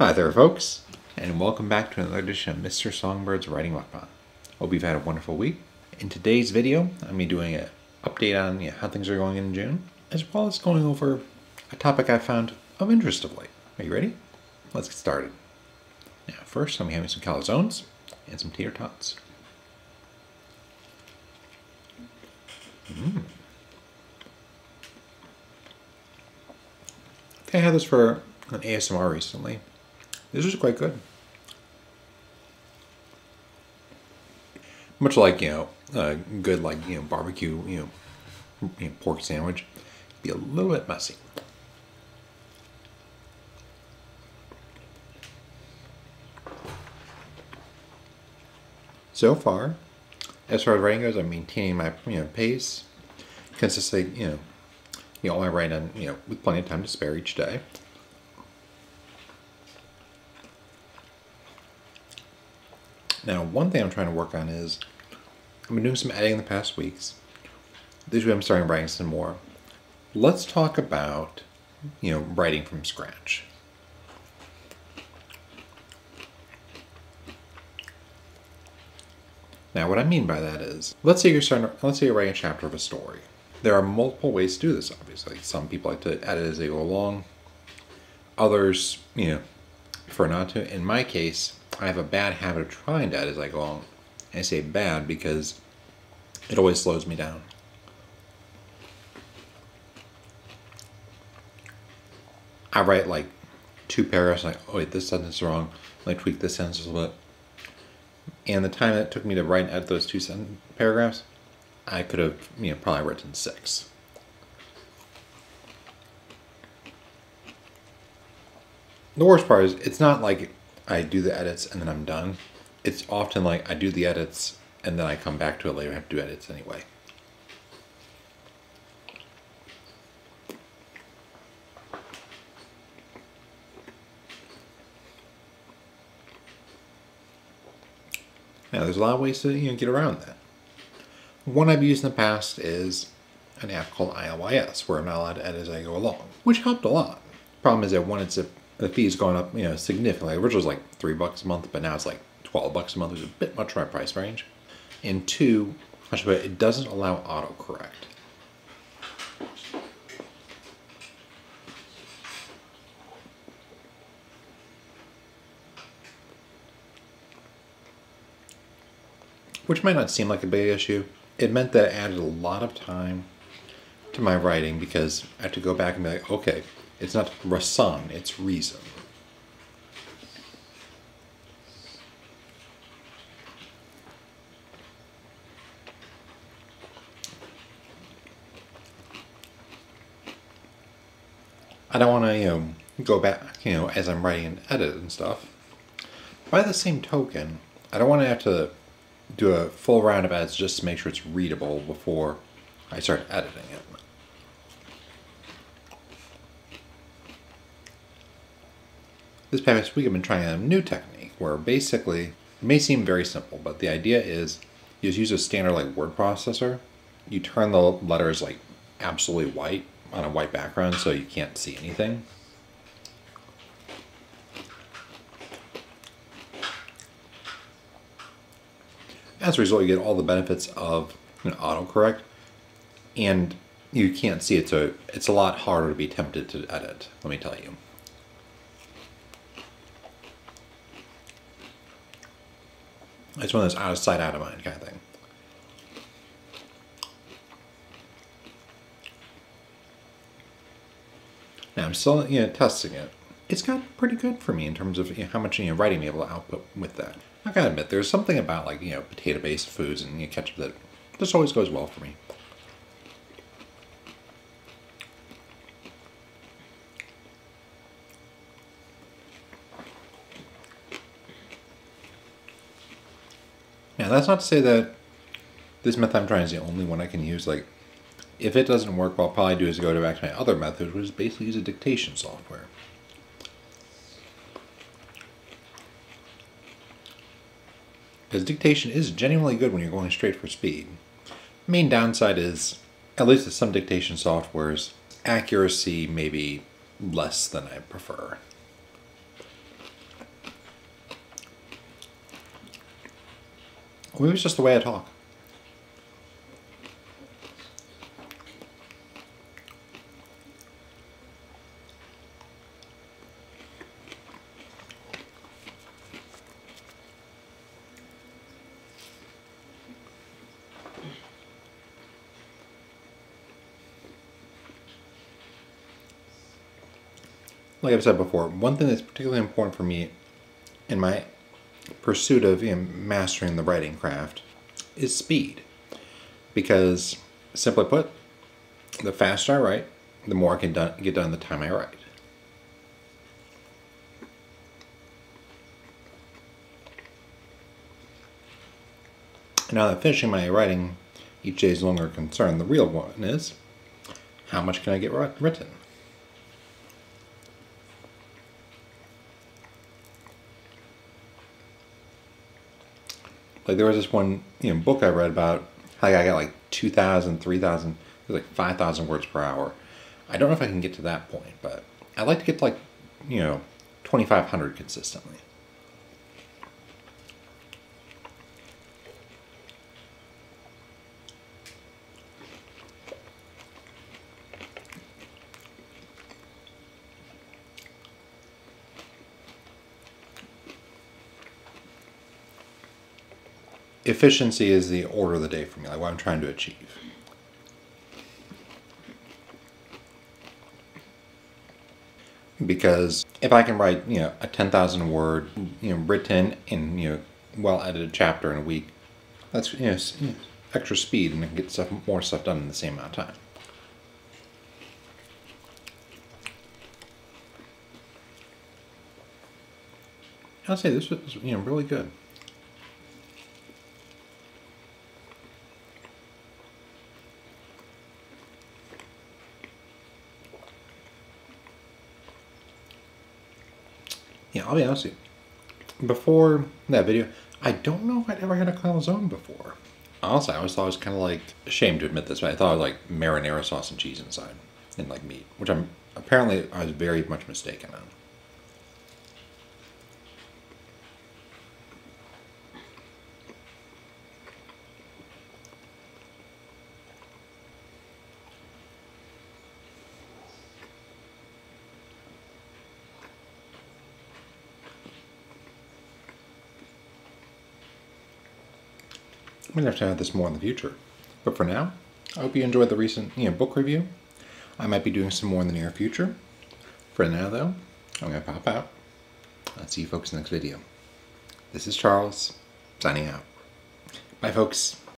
Hi there folks, and welcome back to another edition of Mr. Songbird's Writing Workshop. Hope you've had a wonderful week. In today's video, I'm going to be doing an update on how things are going in June, as well as going over a topic I found of interest of late. Are you ready? Let's get started. Now first, I'm having some calzones and some tater tots. I had this for an ASMR recently. This is quite good. Much like, good, barbecue, pork sandwich. It'd be a little bit messy. So far, as far as writing goes, I'm maintaining my, pace. Consistently, I write on, with plenty of time to spare each day. Now, one thing I'm trying to work on is, I've been doing some editing in the past weeks. This week I'm starting writing some more. Let's talk about, writing from scratch. Now, what I mean by that is, let's say you're writing a chapter of a story. There are multiple ways to do this, obviously. Some people like to edit as they go along. Others, prefer not to. In my case, I have a bad habit of trying to edit as I go along. I say bad because it always slows me down. I write like two paragraphs, like, oh wait, this sentence is wrong. I tweak this sentence a little bit. And the time that it took me to write and edit those two paragraphs, I could have, probably written six. The worst part is, it's not like I do the edits and then I'm done. It's often like I do the edits and then I come back to it later. I have to do edits anyway. Now, there's a lot of ways to, get around that. One I've used in the past is an app called ILYS, where I'm not allowed to edit as I go along, which helped a lot. Problem is that one, the fee's gone up, significantly. Originally it was like $3 a month, but now it's like $12 a month, which is a bit much for my price range. And two, it doesn't allow autocorrect. Which might not seem like a big issue. It meant that it added a lot of time to my writing because I had to go back and be like, okay, it's not rason, it's reason. I don't want to, go back, as I'm writing and edit and stuff. By the same token, I don't want to have to do a full round of edits just to make sure it's readable before I start editing it. This past week I've been trying a new technique where basically, it may seem very simple, but the idea is you just use a standard word processor. You turn the letters absolutely white on a white background so you can't see anything. As a result, you get all the benefits of autocorrect, and you can't see it, so it's a lot harder to be tempted to edit, let me tell you. It's one of those out of sight, out of mind kind of thing. Now, I'm still, testing it. It's got pretty good for me in terms of how much writing I'm able to output with that. I gotta admit, there's something about potato-based foods and ketchup that just always goes well for me. Now, that's not to say that this method I'm trying is the only one I can use. If it doesn't work, what I'll probably do is go back to my other method, which is basically use a dictation software. Because dictation is genuinely good when you're going straight for speed. The main downside is, at least with some dictation softwares, accuracy may be less than I prefer. Or maybe it's just the way I talk. Like I've said before, one thing that's particularly important for me in my pursuit of mastering the writing craft is speed. Because, simply put, the faster I write, the more I can get done the time I write. Now that finishing my writing each day is no longer a concern, the real one is, how much can I get written? Like there was this one book I read about how I got like 2,000, 3,000, it was like 5,000 words per hour. I don't know if I can get to that point, but I'd like to get to like, 2,500 consistently. Efficiency is the order of the day for me, like what I'm trying to achieve. Because if I can write, a 10,000 word, written in, well-edited chapter in a week, that's, extra speed, and I can get more stuff done in the same amount of time. I'll say this was, really good. Yeah, I'll be honest with you, before that video, I don't know if I'd ever had a calzone before. Honestly, I always thought it was kind of like, ashamed to admit this, but I thought it was like marinara sauce and cheese inside, and like meat, which I'm, apparently I was very much mistaken on. I'm going to have to have this more in the future, but for now, I hope you enjoyed the recent book review. I might be doing some more in the near future. For now though, I'm going to pop out. I'll see you folks in the next video. This is Charles, signing out. Bye folks.